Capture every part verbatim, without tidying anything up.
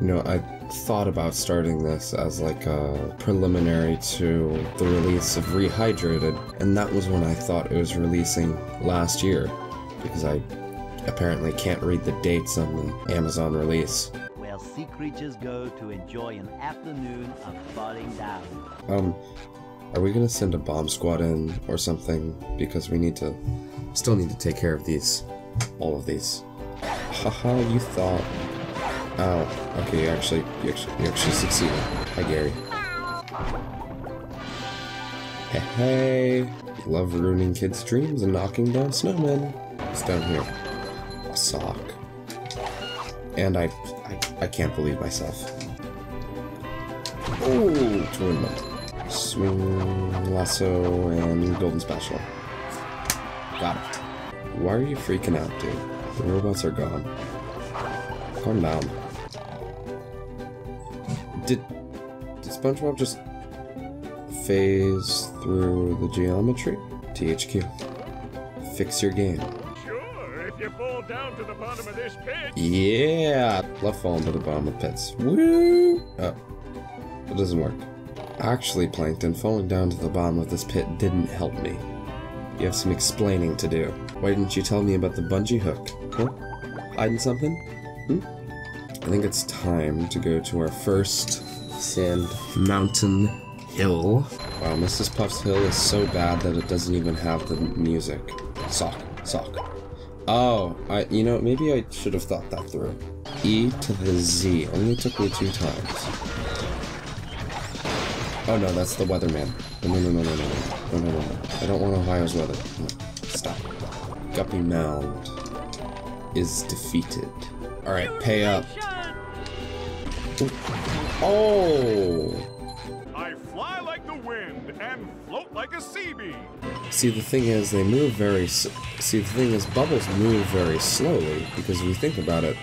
You know, I thought about starting this as like a preliminary to the release of Rehydrated, and that was when I thought it was releasing last year, because I apparently can't read the dates on the Amazon release. Where sea creatures go to enjoy an afternoon of falling down. Um, are we gonna send a bomb squad in or something? Because we need to, still need to take care of these, all of these. Haha, you thought. Oh, okay, you actually, you actually, you actually succeeded. Hi, Gary. Hey, hey! Love ruining kids' dreams and knocking down snowmen. It's down here. A sock. And I, I, I can't believe myself. Oh, tournament. Swing, lasso, and golden spatula. Got it. Why are you freaking out, dude? The robots are gone. Calm down. Did... Did SpongeBob just... phase through the geometry? T H Q. Fix your game. Sure, if you fall down to the bottom of this pit! Yeah! Love falling to the bottom of pits. Woo! Oh. That doesn't work. Actually, Plankton, falling down to the bottom of this pit didn't help me. You have some explaining to do. Why didn't you tell me about the bungee hook? Huh? Hiding something? Hmm? I think it's time to go to our first Sand Mountain Hill. Wow, Missus Puff's hill is so bad that it doesn't even have the music. Sock, sock. Oh, I, you know, maybe I should have thought that through. E to the Z. Only took me two times. Oh no, that's the weatherman. No, no, no, no, no, no, no, no, no. I don't want Ohio's weather. No. Stop. Guppy Mound is defeated. Alright, pay up. Ooh. Oh! I fly like the wind and float like a sea bee. See, the thing is, they move very... S See, the thing is, bubbles move very slowly, because if you think about it,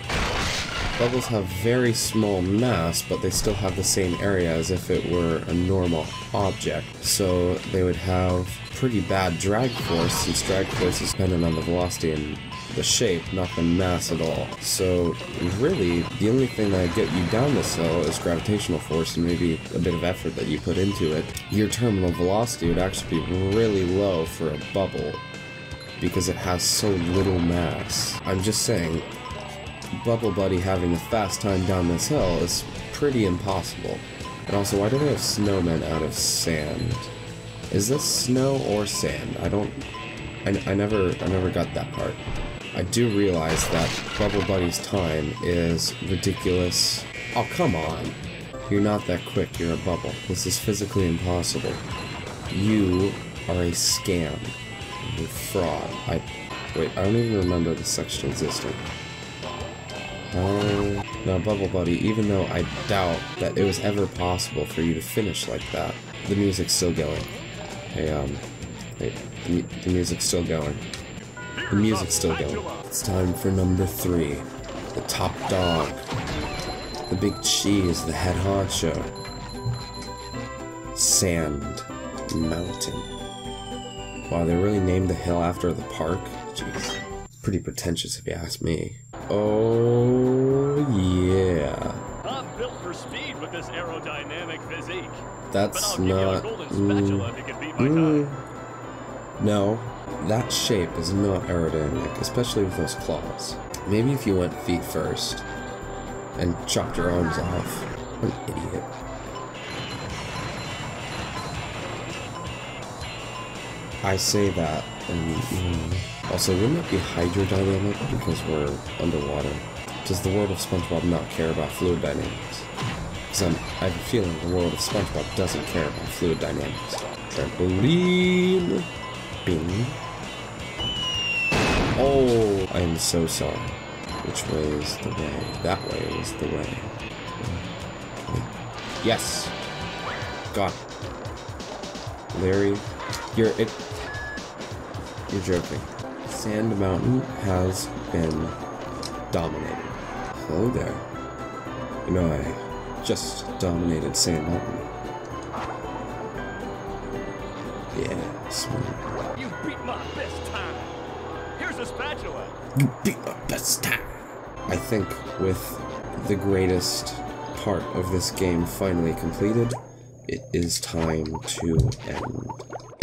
bubbles have very small mass, but they still have the same area as if it were a normal object. So they would have pretty bad drag force, since drag force is dependent on the velocity and the shape, not the mass at all. So really, the only thing that would get you down this hill is gravitational force and maybe a bit of effort that you put into it. Your terminal velocity would actually be really low for a bubble, because it has so little mass. I'm just saying, Bubble Buddy having a fast time down this hill is pretty impossible. And also, why do they have snowmen out of sand? Is this snow or sand? I don't... I, I never I never got that part. I do realize that Bubble Buddy's time is ridiculous. Oh, come on. You're not that quick. You're a bubble. This is physically impossible. You are a scam. You're fraud. I... Wait, I don't even remember this section existed. Oh, now Bubble Buddy, even though I doubt that it was ever possible for you to finish like that, the music's still going. Hey, um, hey, the, the music's still going. The music's still going. It's time for number three. The top dog. The big cheese, the head honcho. Sand Mountain. Wow, they really named the hill after the park? Jeez. Pretty pretentious if you ask me. Oh, yeah. I'm built for speed with this aerodynamic physique. That's not... Mm, mm, no, that shape is not aerodynamic, especially with those claws. Maybe if you went feet first and chopped your arms off. What an idiot. I say that and... Mm, also, wouldn't it be hydrodynamic because we're underwater? Does the world of SpongeBob not care about fluid dynamics? Because I have a feeling the world of SpongeBob doesn't care about fluid dynamics. Trampoline! Bing! Oh! I am so sorry. Which way is the way? That way is the way. Yes! Got it. Larry, you're... It, you're joking. Sand Mountain has been dominated. Hello there. You know, I just dominated Sand Mountain. Yeah, smart. You beat my best time. Here's a spatula. You beat my best time. I think with the greatest part of this game finally completed. It is time to end.